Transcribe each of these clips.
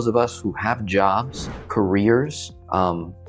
those of us who have jobs, careers,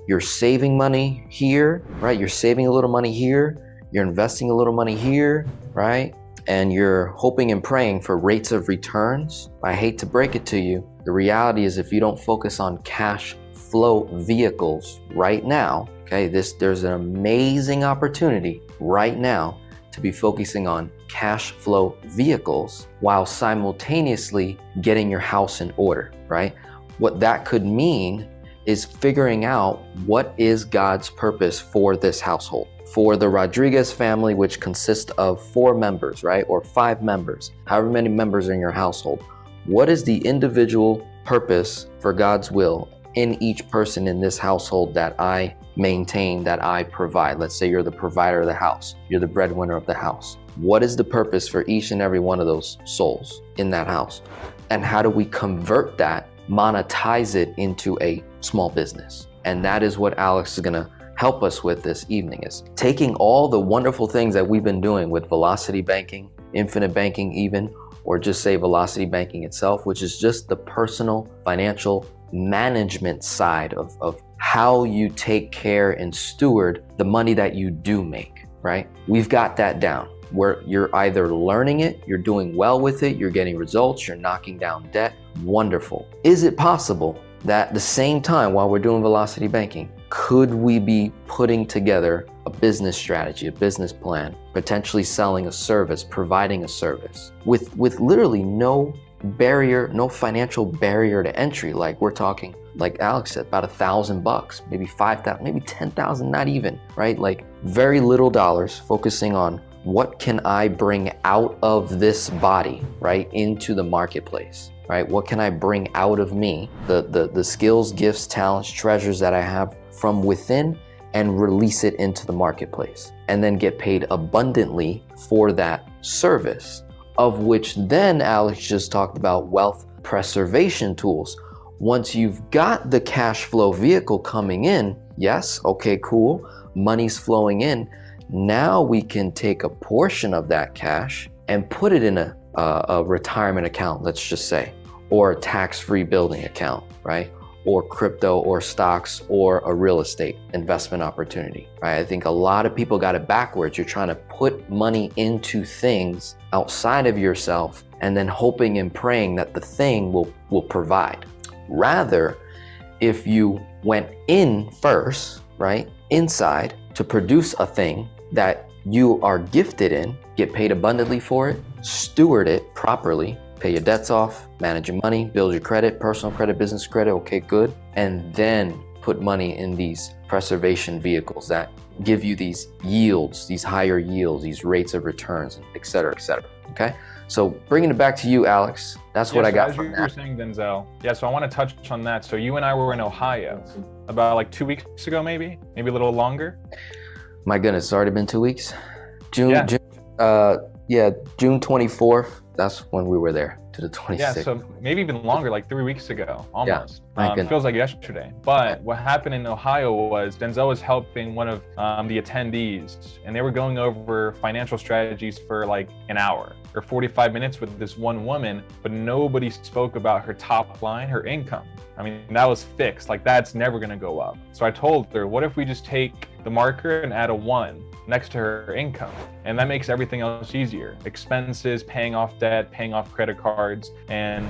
you're saving money here, right? You're saving a little money here. You're investing a little money here, right? And you're hoping and praying for rates of returns. I hate to break it to you. The reality is if you don't focus on cash flow vehicles right now, okay, there's an amazing opportunity right now to be focusing on cash flow vehicles while simultaneously getting your house in order, right? What that could mean is figuring out what is God's purpose for this household, for the Rodriguez family, which consists of 4 members, right? Or 5 members, however many members are in your household. What is the individual purpose for God's will in each person in this household that I maintain, that I provide? Let's say you're the provider of the house. You're the breadwinner of the house. What is the purpose for each and every one of those souls in that house? And how do we convert that, monetize it into a small business? And that is what Alex is gonna help us with this evening, is taking all the wonderful things that we've been doing with Velocity Banking, Infinite Banking even, or just say Velocity Banking itself, which is just the personal financial management side of how you take care and steward the money that you do make, right? We've got that down, where you're either learning it, you're doing well with it, you're getting results, you're knocking down debt. Wonderful. Is it possible that at the same time while we're doing Velocity Banking, could we be putting together a business strategy, a business plan, potentially selling a service, providing a service with literally no barrier, no financial barrier to entry? Like we're talking, like Alex said, about $1,000, maybe $5,000, maybe $10,000, not even, right? Like very little dollars, focusing on what can I bring out of this body, right? Into the marketplace, right? What can I bring out of me? The skills, gifts, talents, treasures that I have from within, and release it into the marketplace, and then get paid abundantly for that service. Of which then Alex just talked about wealth preservation tools. Once you've got the cash flow vehicle coming in, yes, okay, cool, money's flowing in. Now we can take a portion of that cash and put it in a retirement account, let's just say, or a tax-free building account, right? Or crypto or stocks or a real estate investment opportunity, right? I think a lot of people got it backwards. You're trying to put money into things outside of yourself and then hoping and praying that the thing will provide. Rather, if you went in first, right? Inside to produce a thing that you are gifted in, get paid abundantly for it, steward it properly, pay your debts off, manage your money, build your credit, personal credit, business credit, okay, good. And then put money in these preservation vehicles that give you these yields, these higher yields, these rates of returns, et cetera, et cetera, okay? So bringing it back to you, Alex, that's what I got from that. You were saying, Denzel. Yeah, so I want to touch on that. So you and I were in Ohio about like 2 weeks ago, maybe a little longer. My goodness, it's already been 2 weeks. June 24th. That's when we were there, to the 26th. Yeah, so maybe even longer, like 3 weeks ago, almost. Yeah, it feels like yesterday. But what happened in Ohio was Denzel was helping one of the attendees, and they were going over financial strategies for like an hour or 45 minutes with this one woman, but nobody spoke about her top line, her income. I mean, that was fixed. Like, that's never gonna go up. So I told her, what if we just take the marker and add a 1 next to her income? And that makes everything else easier. Expenses, paying off debt, paying off credit cards. And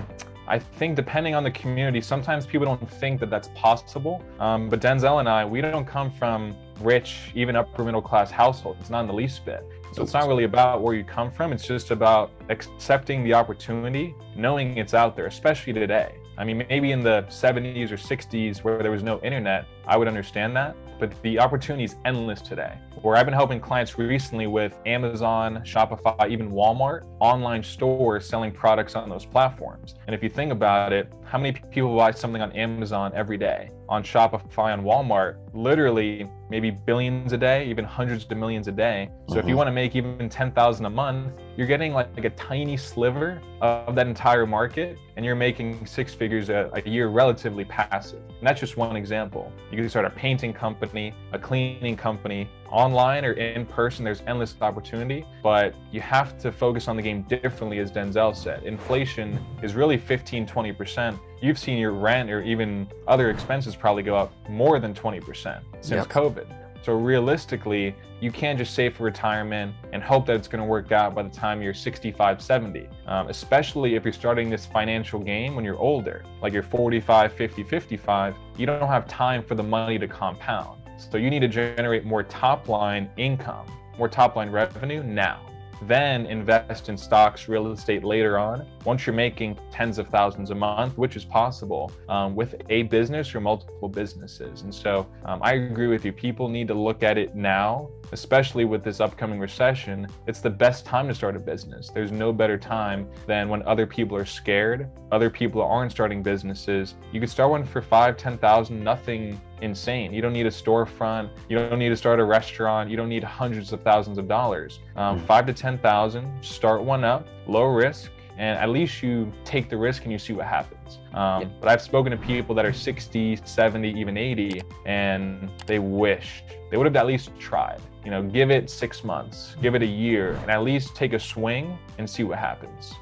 I think depending on the community, sometimes people don't think that that's possible. But Denzel and I, we don't come from rich, even upper middle class households. It's not in the least bit. So it's not really about where you come from. It's just about accepting the opportunity, knowing it's out there, especially today. I mean, maybe in the 70s or 60s where there was no internet, I would understand that, but the opportunity is endless today. Where I've been helping clients recently with Amazon, Shopify, even Walmart, online stores selling products on those platforms. And if you think about it, how many people buy something on Amazon every day, on Shopify, on Walmart, literally maybe billions a day, even hundreds of millions a day. So if you want to make even 10,000 a month, you're getting like a tiny sliver of that entire market, and you're making 6 figures a year relatively passive. And that's just one example. You can start a painting company, a cleaning company, online or in person, there's endless opportunity, but you have to focus on the game differently. As Denzel said, inflation is really 15-20%. You've seen your rent or even other expenses probably go up more than 20% since COVID. So realistically, you can't just save for retirement and hope that it's going to work out by the time you're 65, 70, especially if you're starting this financial game when you're older, like you're 45, 50, 55, you don't have time for the money to compound. So you need to generate more top line income, more top line revenue now, then invest in stocks, real estate later on. Once you're making tens of thousands a month, which is possible with a business or multiple businesses. And so I agree with you. People need to look at it now, especially with this upcoming recession. It's the best time to start a business. There's no better time than when other people are scared. Other people aren't starting businesses. You could start one for $5,000, $10,000, nothing insane. You don't need a storefront. You don't need to start a restaurant. You don't need hundreds of thousands of dollars. 5,000 to 10,000, start one up, low risk, and at least you take the risk and you see what happens. But I've spoken to people that are 60, 70, even 80, and they wish they would have at least tried. You know, give it 6 months, give it a year, and at least take a swing and see what happens.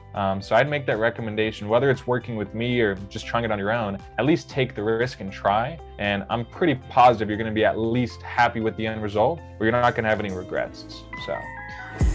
So I'd make that recommendation, whether it's working with me or just trying it on your own, at least take the risk and try. And I'm pretty positive you're going to be at least happy with the end result, or you're not going to have any regrets. So.